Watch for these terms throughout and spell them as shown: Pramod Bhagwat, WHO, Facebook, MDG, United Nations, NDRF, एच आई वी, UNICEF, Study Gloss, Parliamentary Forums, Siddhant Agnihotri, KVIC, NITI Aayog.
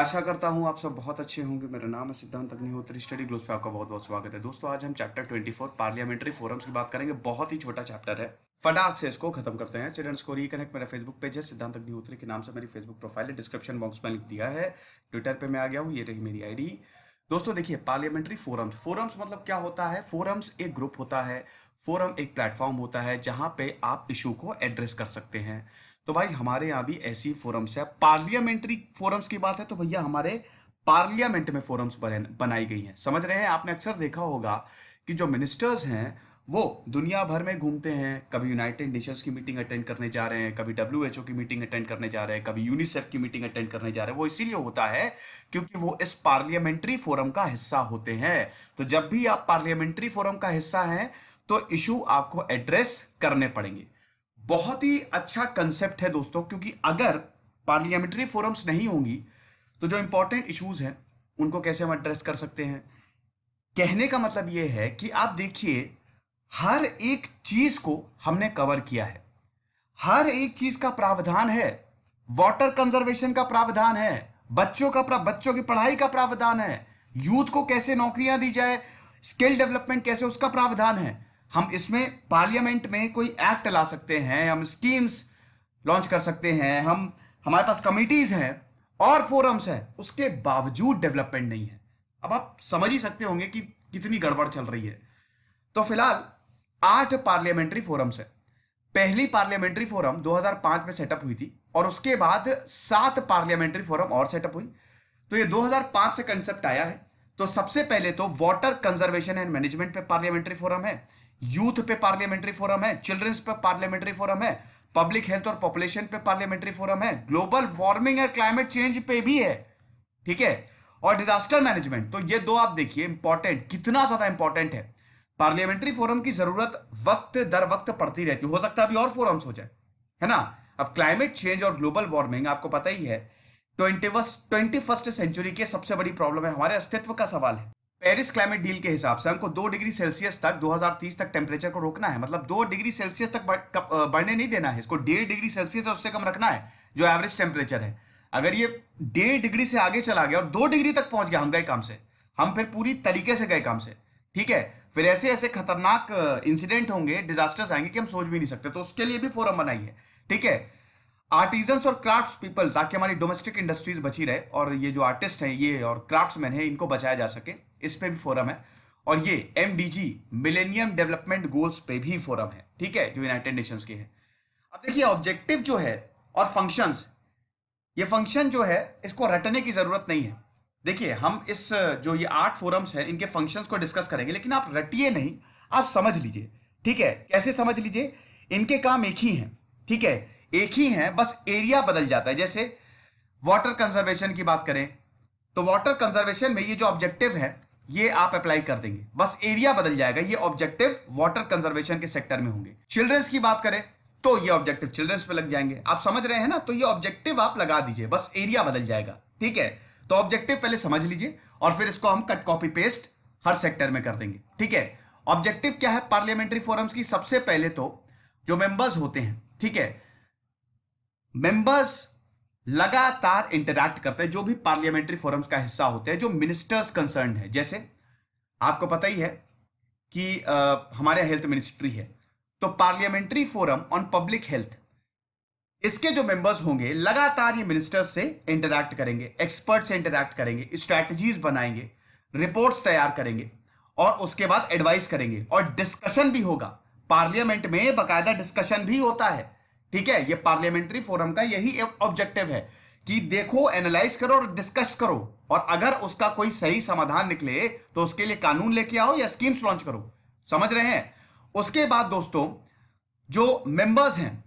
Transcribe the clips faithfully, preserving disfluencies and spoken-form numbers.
आशा करता हूं आप सब बहुत अच्छे होंगे। मेरा नाम है सिद्धांत अग्निहोत्री, स्टडी ग्लोस पे आपका बहुत बहुत स्वागत है। दोस्तों आज हम चैप्टर चौबीस पार्लियामेंट्री फोरम्स की बात करेंगे। बहुत ही छोटा चैप्टर है, फटाक से इसको खत्म करते हैं। स्टूडेंट्स को रिकनेक्ट, मेरा फेसबुक पेज है सिद्धांत अग्निहोत्री के नाम से, मेरी फेसबुक प्रोफाइल है, डिस्क्रिप्शन बॉक्स में लिख दिया है, ट्विटर पर मैं आ गया हूँ, ये रही मेरी आई डी। दोस्तों देखिए पार्लियामेंट्री फोरम्स, फोरम्स मतलब क्या होता है? फोरम्स एक ग्रुप होता है, फोरम एक प्लेटफॉर्म होता है जहां पे आप इशू को एड्रेस कर सकते हैं। तो भाई हमारे यहाँ भी ऐसी फोरम्स है। पार्लियामेंट्री फोरम्स की बात है तो भैया हमारे पार्लियामेंट में फोरम्स बनाई गई हैं, समझ रहे हैं। आपने अक्सर देखा होगा कि जो मिनिस्टर्स हैं वो दुनिया भर में घूमते हैं, कभी यूनाइटेड नेशंस की मीटिंग अटेंड करने जा रहे हैं, कभी डब्ल्यू एच ओ की मीटिंग अटेंड करने जा रहे हैं, कभी यूनिसेफ की मीटिंग अटेंड करने जा रहे हैं। वो इसीलिए होता है क्योंकि वो इस पार्लियामेंट्री फोरम का हिस्सा होते हैं। तो जब भी आप पार्लियामेंट्री फोरम का हिस्सा हैं तो इशू आपको एड्रेस करने पड़ेंगे। बहुत ही अच्छा कंसेप्ट है दोस्तों, क्योंकि अगर पार्लियामेंट्री फोरम्स नहीं होंगी तो जो इंपॉर्टेंट इश्यूज हैं उनको कैसे हम एड्रेस कर सकते हैं। कहने का मतलब यह है कि आप देखिए हर एक चीज को हमने कवर किया है, हर एक चीज का प्रावधान है। वाटर कंजर्वेशन का प्रावधान है, बच्चों का बच्चों की पढ़ाई का प्रावधान है, यूथ को कैसे नौकरियां दी जाए, स्किल डेवलपमेंट कैसे, उसका प्रावधान है। हम इसमें पार्लियामेंट में कोई एक्ट ला सकते हैं, हम स्कीम्स लॉन्च कर सकते हैं, हम हमारे पास कमिटीज हैं और फोरम्स हैं, उसके बावजूद डेवलपमेंट नहीं है। अब आप समझ ही सकते होंगे कि कितनी गड़बड़ चल रही है। तो फिलहाल आठ पार्लियामेंट्री फोरम्स हैं। पहली पार्लियामेंट्री फोरम दो हज़ार पाँच में सेटअप हुई थी और उसके बाद सात पार्लियामेंट्री फोरम और सेटअप हुई। तो ये दो हज़ार पाँच से कंसेप्ट आया है। तो सबसे पहले तो वाटर कंजर्वेशन एंड मैनेजमेंट पे पार्लियामेंट्री फोरम है, यूथ पे पार्लियामेंट्री फोरम है, चिल्ड्रंस पे पार्लियामेंट्री फोरम है, पब्लिक हेल्थ और पॉपुलेशन पे पार्लियामेंट्री फोरम है, ग्लोबल वार्मिंग और क्लाइमेट चेंज पे भी है, ठीक है, और डिजास्टर मैनेजमेंट। तो ये दो आप देखिए इंपॉर्टेंट, कितना ज्यादा इंपॉर्टेंट है। पार्लियामेंट्री फोरम की जरूरत वक्त दर वक्त पड़ती रहती है। हो सकता है अभी और फोरम्स हो जाए, है ना। अब क्लाइमेट चेंज और ग्लोबल वार्मिंग आपको पता ही है ट्वेंटी फर्स्ट सेंचुरी के सबसे बड़ी प्रॉब्लम है, हमारे अस्तित्व का सवाल है। पेरिस क्लाइमेट डील के हिसाब से हमको दो डिग्री सेल्सियस तक दो हज़ार तीस तक टेम्परेचर को रोकना है, मतलब दो डिग्री सेल्सियस तक बढ़ने नहीं देना है, इसको डेढ़ डिग्री सेल्सियस उससे कम रखना है जो एवरेज टेम्परेचर है। अगर ये डेढ़ डिग्री से आगे चला गया और दो डिग्री तक पहुंच गया, हम गए काम से, हम फिर पूरी तरीके से गए काम से, ठीक है। फिर ऐसे ऐसे खतरनाक इंसिडेंट होंगे, डिजास्टर्स आएंगे कि हम सोच भी नहीं सकते। तो उसके लिए भी फोरम बनाई है, ठीक है। आर्टिजन्स और क्राफ्ट्स पीपल, ताकि हमारी डोमेस्टिक इंडस्ट्रीज बची रहे और ये जो आर्टिस्ट हैं ये और क्राफ्ट्समैन हैं इनको बचाया जा सके, इस पे भी फोरम है। और ये एमडीजी मिलेनियम डेवलपमेंट गोल्स पे भी फोरम है, ठीक है, जो यूनाइटेड नेशंस के हैं। अब देखिए ऑब्जेक्टिव जो है और फंक्शंस, ये फंक्शन जो है इसको रटने की जरूरत नहीं है। देखिए हम इस जो ये आर्ट फोरम्स हैं इनके फंक्शंस को डिस्कस करेंगे, लेकिन आप रटिए नहीं, आप समझ लीजिए, ठीक है। कैसे समझ लीजिए? इनके काम एक ही है, ठीक है, एक ही है, बस एरिया बदल जाता है। जैसे वाटर कंजर्वेशन की बात करें तो वाटर कंजर्वेशन में ये जो ऑब्जेक्टिव है ये आप अप्लाई कर देंगे, बस एरिया बदल जाएगा। ये ऑब्जेक्टिव वाटर कंजर्वेशन के सेक्टर में होंगे। चिल्ड्रंस की बात करें तो ये ऑब्जेक्टिव चिल्ड्रंस पे लग जाएंगे, आप समझ रहे हैं ना। तो ये ऑब्जेक्टिव आप लगा दीजिए, बस एरिया बदल जाएगा, ठीक है। तो ऑब्जेक्टिव पहले समझ लीजिए और फिर इसको हम कट कॉपी पेस्ट हर सेक्टर में कर देंगे, ठीक है। ऑब्जेक्टिव क्या है पार्लियामेंट्री फोरम्स की? सबसे पहले तो जो मेंबर्स होते हैं, ठीक है, मेंबर्स लगातार इंटरैक्ट करते हैं जो भी पार्लियामेंट्री फोरम्स का हिस्सा होते हैं, जो मिनिस्टर्स कंसर्न है। जैसे आपको पता ही है कि आ, हमारे हेल्थ मिनिस्ट्री है, तो parliamentary forum on public health, इसके जो मेंबर्स होंगे लगातार ये मिनिस्टर्स से इंटरैक्ट करेंगे, एक्सपर्ट से इंटरैक्ट करेंगे, स्ट्रैटेजीज बनाएंगे, रिपोर्ट्स तैयार करेंगे और उसके बाद एडवाइस करेंगे और डिस्कशन भी होगा। पार्लियामेंट में बाकायदा डिस्कशन भी होता है, ठीक है। ये पार्लियामेंट्री फोरम का यही ऑब्जेक्टिव है कि देखो, एनालाइज करो और डिस्कस करो, और अगर उसका कोई सही समाधान निकले तो उसके लिए कानून लेके आओ या स्कीम्स लॉन्च करो, समझ रहे हैं। उसके बाद दोस्तों जो मेंबर्स हैं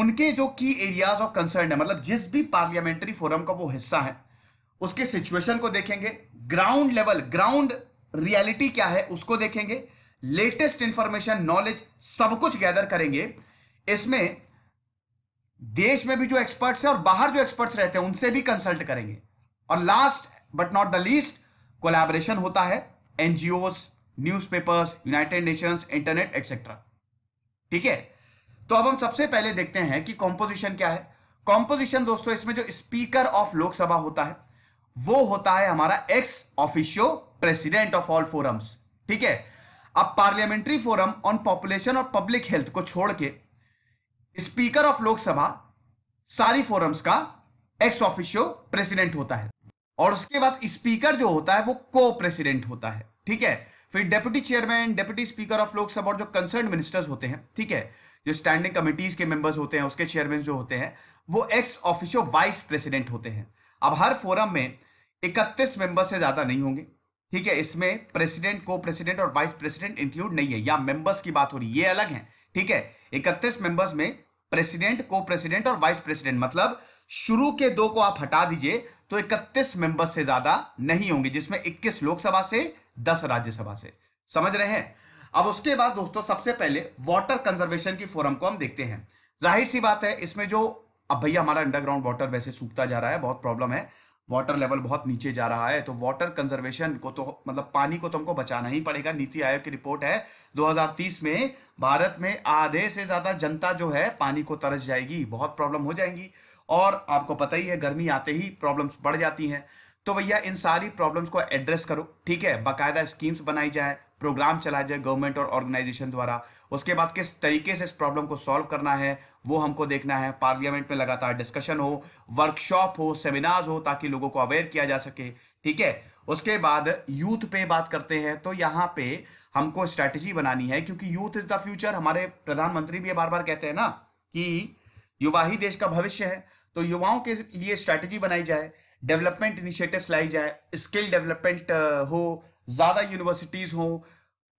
उनके जो की एरियाज ऑफ कंसर्न है, मतलब जिस भी पार्लियामेंट्री फोरम का वो हिस्सा है, उसके सिचुएशन को देखेंगे, ग्राउंड लेवल ग्राउंड रियलिटी क्या है उसको देखेंगे, लेटेस्ट इंफॉर्मेशन नॉलेज सब कुछ गैदर करेंगे। इसमें देश में भी जो एक्सपर्ट्स हैं और बाहर जो एक्सपर्ट्स रहते हैं उनसे भी कंसल्ट करेंगे। और last but not the least collaboration होता है NGOs, newspapers, United Nations, internet etcetera, ठीक है। तो अब हम सबसे पहले देखते हैं कि कॉम्पोजिशन क्या है। कॉम्पोजिशन दोस्तों इसमें जो स्पीकर ऑफ लोकसभा होता है वो होता है हमारा ex officio president of all forums. ठीक है, अब पार्लियामेंट्री फोरम ऑन पॉपुलेशन और पब्लिक हेल्थ को छोड़ के स्पीकर ऑफ लोकसभा सारी फोरम्स का एक्स ऑफिशियो प्रेसिडेंट होता है, और उसके बाद स्पीकर जो होता है वो को प्रेसिडेंट होता है। ठीक है, फिर deputy chairman, deputy speaker of Lok Sabha और जो कंसर्न मिनिस्टर्स होते हैं, ठीक है, जो स्टैंडिंग कमिटीज के मेंबर्स होते हैं, उसके चेयरमैन जो होते हैं वो एक्स ऑफिशियो वाइस प्रेसिडेंट होते हैं। अब हर फोरम में इकतीस मेंबर से ज्यादा नहीं होंगे। ठीक है, इसमें प्रेसिडेंट, को प्रेसिडेंट और वाइस प्रेसिडेंट इंक्लूड नहीं है, या मेंबर्स की बात हो रही है, ये अलग है। ठीक है, इकतीस मेंबर्स में प्रेसिडेंट, को प्रेसिडेंट और वाइस प्रेसिडेंट, मतलब शुरू के दो को आप हटा दीजिए तो इकतीस मेंबर्स से ज्यादा नहीं होंगे, जिसमें इक्कीस लोकसभा से, दस राज्यसभा से। समझ रहे हैं? अब उसके बाद दोस्तों सबसे पहले वाटर कंजर्वेशन की फोरम को हम देखते हैं। जाहिर सी बात है, इसमें जो, अब भैया हमारा अंडरग्राउंड वाटर वैसे सूखता जा रहा है, बहुत प्रॉब्लम है, वाटर लेवल बहुत नीचे जा रहा है, तो वाटर कंजर्वेशन को तो मतलब पानी को तो हमको बचाना ही पड़ेगा। नीति आयोग की रिपोर्ट है दो हज़ार तीस में भारत में आधे से ज्यादा जनता जो है पानी को तरस जाएगी, बहुत प्रॉब्लम हो जाएंगी, और आपको पता ही है गर्मी आते ही प्रॉब्लम्स बढ़ जाती हैं। तो भैया इन सारी प्रॉब्लम्स को एड्रेस करो। ठीक है, बाकायदा स्कीम्स बनाई जाए, प्रोग्राम चलाया जाए गवर्नमेंट और ऑर्गेनाइजेशन द्वारा। उसके बाद किस तरीके से इस प्रॉब्लम को सॉल्व करना है वो हमको देखना है। पार्लियामेंट में लगातार डिस्कशन हो, वर्कशॉप हो, सेमिनार्स हो, ताकि लोगों को अवेयर किया जा सके। ठीक है, उसके बाद यूथ पे बात करते हैं, तो यहाँ पे हमको स्ट्रैटेजी बनानी है, क्योंकि यूथ इज द फ्यूचर। हमारे प्रधानमंत्री भी बार बार कहते हैं ना कि युवा ही देश का भविष्य है, तो युवाओं के लिए स्ट्रैटेजी बनाई जाए, डेवलपमेंट इनिशिएटिव्स लाई जाए, स्किल डेवलपमेंट हो, ज्यादा यूनिवर्सिटीज हो,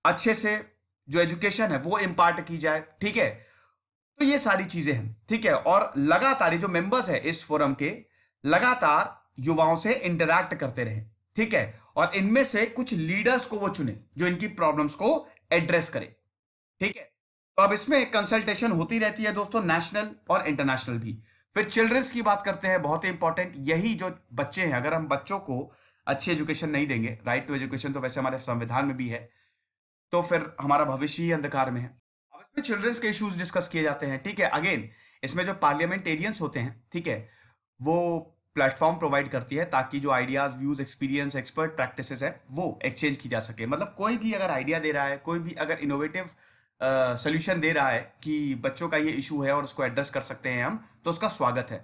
अच्छे से जो एजुकेशन है वो इम्पार्ट की जाए। ठीक है, तो ये सारी चीजें हैं। ठीक है, और लगातार जो मेंबर्स है इस फोरम के, लगातार युवाओं से इंटरैक्ट करते रहे। ठीक है, और इनमें से कुछ लीडर्स को वो चुने जो इनकी प्रॉब्लम्स को एड्रेस करें। ठीक है, तो अब इसमें कंसल्टेशन होती रहती है दोस्तों, नेशनल और इंटरनेशनल भी। फिर चिल्ड्रंस की बात करते हैं, बहुत ही इंपॉर्टेंट, यही जो बच्चे हैं, अगर हम बच्चों को अच्छी एजुकेशन नहीं देंगे, राइट टू एजुकेशन तो वैसे हमारे संविधान में भी है, तो फिर हमारा भविष्य ही अंधकार में है। अब इसमें चिल्ड्रंस के इश्यूज डिस्कस किए जाते हैं। ठीक है, अगेन इसमें जो पार्लियामेंटेरियंस होते हैं, ठीक है, वो प्लेटफॉर्म प्रोवाइड करती है ताकि जो ideas, views, experience, expert practices है वो एक्सचेंज की जा सके। मतलब कोई भी अगर आइडिया दे रहा है, कोई भी अगर इनोवेटिव सोल्यूशन uh, दे रहा है कि बच्चों का ये इशू है और उसको एड्रेस कर सकते हैं हम, तो उसका स्वागत है।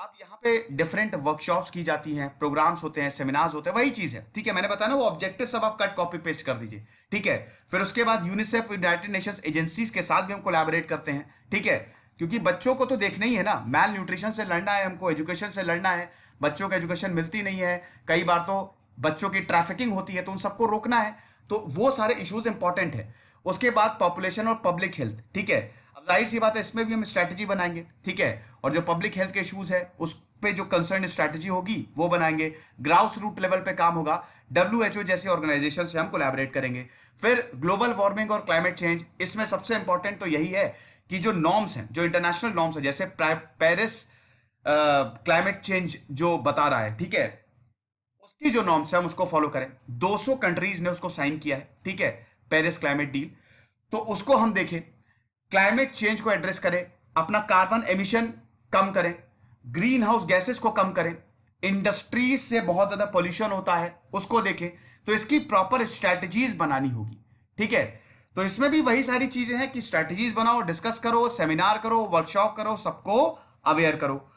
अब यहाँ पे डिफरेंट वर्कशॉप्स की जाती हैं, प्रोग्राम्स होते हैं, सेमिनार्स होते हैं, वही चीज है। ठीक है, मैंने बताया ना वो ऑब्जेक्टिव सब आप कट कॉपी पेस्ट कर दीजिए। ठीक है, फिर उसके बाद यूनिसेफ, यूनाइटेड नेशंस एजेंसीज के साथ भी हम कोलैबोरेट करते हैं। ठीक है, क्योंकि बच्चों को तो देखना ही है ना, मैल न्यूट्रिशन से लड़ना है हमको, एजुकेशन से लड़ना है, बच्चों को एजुकेशन मिलती नहीं है, कई बार तो बच्चों की ट्रैफिकिंग होती है, तो उन सबको रोकना है, तो वो सारे इशूज इंपॉर्टेंट है। उसके बाद पॉपुलेशन और पब्लिक हेल्थ। ठीक है, अब जाहिर सी बात है इसमें भी हम स्ट्रैटेजी बनाएंगे। ठीक है, और जो पब्लिक हेल्थ के इश्यूज है उस पे जो कंसर्न स्ट्रैटेजी होगी वो बनाएंगे, ग्रास रूट लेवल पे काम होगा, डब्ल्यू एच ओ जैसे ऑर्गेनाइजेशन से हम कोलैबोरेट करेंगे। फिर ग्लोबल वार्मिंग और क्लाइमेट चेंज, इसमें सबसे इंपॉर्टेंट तो यही है कि जो नॉर्म्स हैं, जो इंटरनेशनल नॉर्म्स है, जैसे पेरिस क्लाइमेट चेंज जो बता रहा है, ठीक है, उसकी जो नॉर्म्स है हम उसको फॉलो करें। दो सौ कंट्रीज ने उसको साइन किया है, ठीक है, पेरिस क्लाइमेट डील, तो उसको हम देखें, क्लाइमेट चेंज को एड्रेस करें, अपना कार्बन एमिशन कम करें, ग्रीन हाउस गैसेस को कम करें, इंडस्ट्रीज से बहुत ज्यादा पॉल्यूशन होता है उसको देखें, तो इसकी प्रॉपर स्ट्रैटेजीज बनानी होगी। ठीक है, तो इसमें भी वही सारी चीजें हैं कि स्ट्रैटेजीज बनाओ, डिस्कस करो, सेमिनार करो, वर्कशॉप करो, सबको अवेयर करो।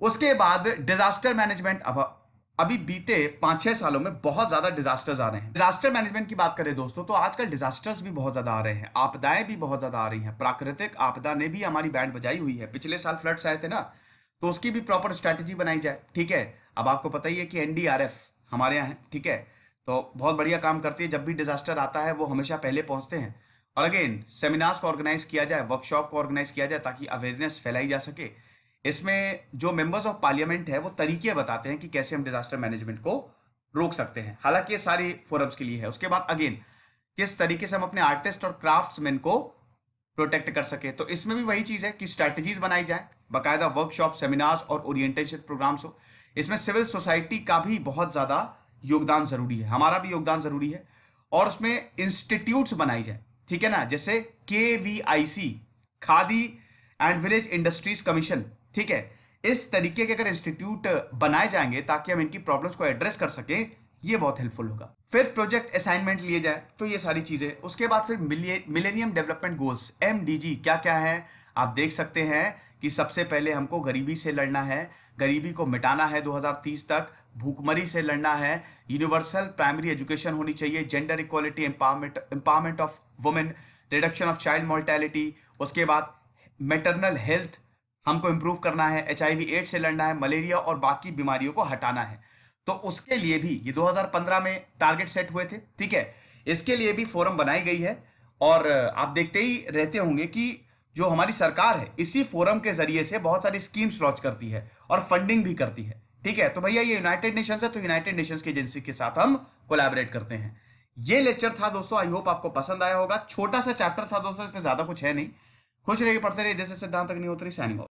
उसके बाद डिजास्टर मैनेजमेंट, अब अभी बीते पांच छह सालों में बहुत ज्यादा डिजास्टर्स आ रहे हैं। डिजास्टर मैनेजमेंट की बात करें दोस्तों, तो आजकल डिजास्टर्स भी बहुत ज्यादा आ रहे हैं, आपदाएं भी बहुत ज्यादा आ रही हैं, प्राकृतिक आपदा ने भी हमारी बैंड बजाई हुई है। पिछले साल फ्लड्स आए थे ना, तो उसकी भी प्रॉपर स्ट्रैटेजी बनाई जाए। ठीक है, अब आपको पता ही है कि एनडीआरएफ हमारे यहाँ है, ठीक है, तो बहुत बढ़िया काम करती है, जब भी डिजास्टर आता है वो हमेशा पहले पहुंचते हैं। और अगेन सेमिनार्स को ऑर्गेनाइज किया जाए, वर्कशॉप को ऑर्गेनाइज किया जाए, ताकि अवेयरनेस फैलाई जा सके। इसमें जो मेंबर्स ऑफ पार्लियामेंट है वो तरीके बताते हैं कि कैसे हम डिजास्टर मैनेजमेंट को रोक सकते हैं। हालांकि ये सारी फोरम्स के लिए है। उसके बाद अगेन किस तरीके से हम अपने आर्टिस्ट और क्राफ्ट्समैन को प्रोटेक्ट कर सके, तो इसमें भी वही चीज है कि स्ट्रैटेजीज बनाई जाए, बाकायदा वर्कशॉप, सेमिनार्स और ओरिएंटेशन प्रोग्राम्स हो। इसमें सिविल सोसाइटी का भी बहुत ज्यादा योगदान जरूरी है, हमारा भी योगदान जरूरी है, और उसमें इंस्टीट्यूट बनाई जाए। ठीक है ना, जैसे K V I C, Khadi and village industries commission, ठीक है, इस तरीके के अगर इंस्टीट्यूट बनाए जाएंगे ताकि हम इनकी प्रॉब्लम्स को एड्रेस कर सकें, ये बहुत हेल्पफुल होगा। फिर प्रोजेक्ट असाइनमेंट लिए जाए तो ये सारी चीजें। उसके बाद फिर millennium development goals M D G क्या क्या है, आप देख सकते हैं कि सबसे पहले हमको गरीबी से लड़ना है, गरीबी को मिटाना है दो हज़ार तीस तक, भूखमरी से लड़ना है, यूनिवर्सल प्राइमरी एजुकेशन होनी चाहिए, gender equality, empowerment empowerment of women, reduction of child mortality. उसके बाद मैटरनल हेल्थ हमको इंप्रूव करना है, एच आई वी एड्स से लड़ना है, मलेरिया और बाकी बीमारियों को हटाना है। तो उसके लिए भी ये दो हज़ार पंद्रह में टारगेट सेट हुए थे, ठीक है। इसके लिए भी फोरम बनाई गई है और आप देखते ही रहते होंगे कि जो हमारी सरकार है इसी फोरम के जरिए से बहुत सारी स्कीम्स लॉन्च करती है और फंडिंग भी करती है, ठीक है। तो भैया ये यूनाइटेड नेशंस है तो यूनाइटेड नेशंस की एजेंसी के साथ हम कोलैबोरेट करते हैं। ये लेक्चर था दोस्तों, आई होप आपको पसंद आया होगा। छोटा सा चैप्टर था दोस्तों, इसमें ज्यादा कुछ है नहीं। खुश रहिए, पढ़ते रहिए। जैसे सिद्धांत अग्निहोत्री साइनिंग ऑफ।